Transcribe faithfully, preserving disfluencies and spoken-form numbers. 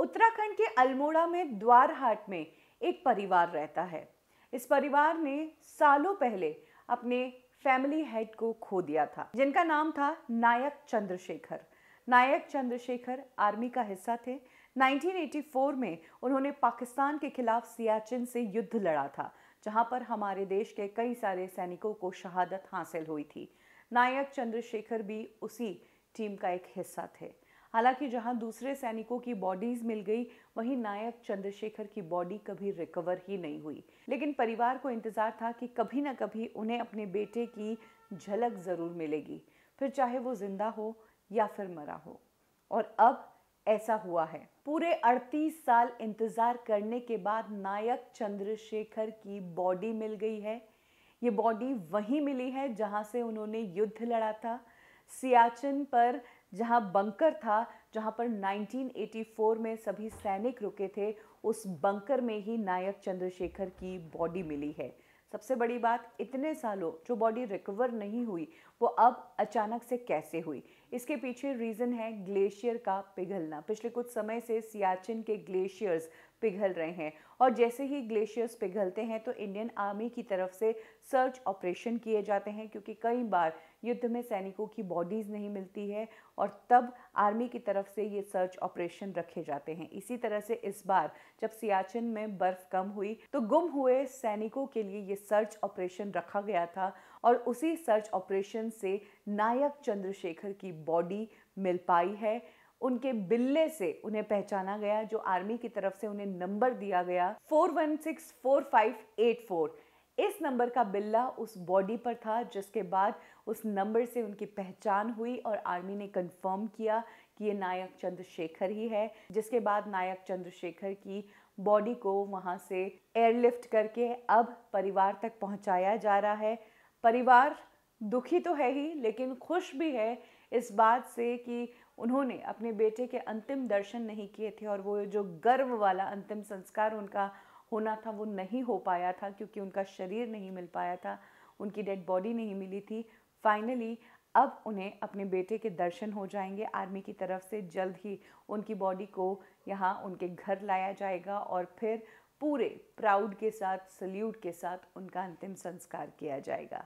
उत्तराखंड के अल्मोड़ा में द्वारहाट में एक परिवार रहता है। इस परिवार ने सालों पहले अपने फैमिली हेड को खो दिया था, जिनका नाम था नायक चंद्रशेखर। नायक चंद्रशेखर आर्मी का हिस्सा थे। उन्नीस सौ चौरासी में उन्होंने पाकिस्तान के खिलाफ सियाचिन से युद्ध लड़ा था, जहां पर हमारे देश के कई सारे सैनिकों को शहादत हासिल हुई थी। नायक चंद्रशेखर भी उसी टीम का एक हिस्सा थे। हालांकि जहां दूसरे सैनिकों की बॉडीज मिल गई, वहीं नायक चंद्रशेखर की बॉडी कभी रिकवर ही नहीं हुई। लेकिन परिवार को इंतजार था कि कभी ना कभी उन्हें अपने बेटे की झलक जरूर मिलेगी, फिर चाहे वो जिंदा हो या फिर मरा हो। और अब ऐसा हुआ है। पूरे अड़तीस साल इंतजार करने के बाद नायक चंद्रशेखर की बॉडी मिल गई है। ये बॉडी वहीं मिली है जहां से उन्होंने युद्ध लड़ा था, सियाचिन पर, जहां बंकर था, जहां पर उन्नीस सौ चौरासी में सभी सैनिक रुके थे। उस बंकर में ही नायक चंद्रशेखर की बॉडी मिली है। सबसे बड़ी बात, इतने सालों जो बॉडी रिकवर नहीं हुई, वो अब अचानक से कैसे हुई? इसके पीछे रीज़न है ग्लेशियर का पिघलना। पिछले कुछ समय से सियाचिन के ग्लेशियर्स पिघल रहे हैं, और जैसे ही ग्लेशियर्स पिघलते हैं तो इंडियन आर्मी की तरफ से सर्च ऑपरेशन किए जाते हैं, क्योंकि कई बार युद्ध में सैनिकों की बॉडीज़ नहीं मिलती है और तब आर्मी की तरफ से ये सर्च ऑपरेशन रखे जाते हैं। इसी तरह से इस बार जब सियाचिन में बर्फ़ कम हुई तो गुम हुए सैनिकों के लिए ये सर्च ऑपरेशन रखा गया था, और उसी सर्च ऑपरेशन से नायक चंद्रशेखर की बॉडी मिल पाई है। उनके बिल्ले से उन्हें पहचाना गया, जो आर्मी की तरफ से उन्हें नंबर दिया गया four one six four five eight four. इस नंबर का बिल्ला उस बॉडी पर था, जिसके बाद उस नंबर से उनकी पहचान हुई और आर्मी ने कंफर्म किया कि ये नायक चंद्रशेखर ही है। जिसके बाद नायक चंद्रशेखर की बॉडी को वहाँ से एयरलिफ्ट करके अब परिवार तक पहुँचाया जा रहा है। परिवार दुखी तो है ही, लेकिन खुश भी है इस बात से कि उन्होंने अपने बेटे के अंतिम दर्शन नहीं किए थे, और वो जो गर्व वाला अंतिम संस्कार उनका होना था वो नहीं हो पाया था, क्योंकि उनका शरीर नहीं मिल पाया था, उनकी डेड बॉडी नहीं मिली थी। फाइनली अब उन्हें अपने बेटे के दर्शन हो जाएंगे। आर्मी की तरफ से जल्द ही उनकी बॉडी को यहाँ उनके घर लाया जाएगा और फिर पूरे प्राउड के साथ, सल्यूट के साथ उनका अंतिम संस्कार किया जाएगा।